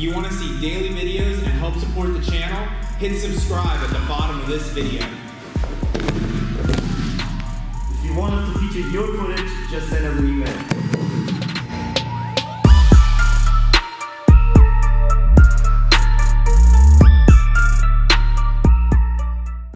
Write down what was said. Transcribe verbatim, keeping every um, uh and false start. you want to see daily videos and help support the channel, hit subscribe at the bottom of this video. If you want us to feature your footage, just send us an email.